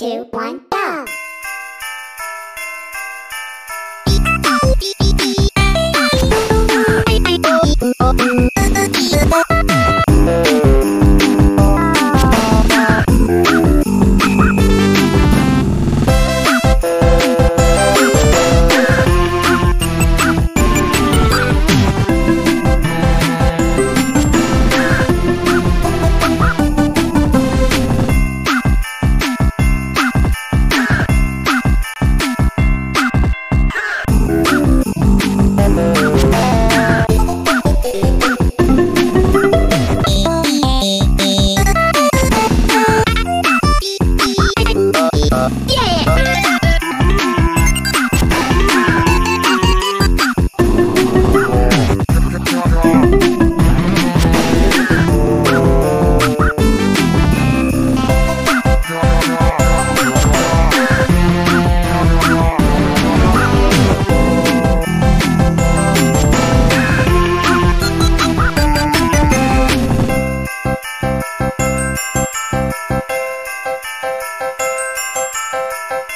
3, 2, 1, go!